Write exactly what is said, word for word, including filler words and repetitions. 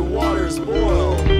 waters boil.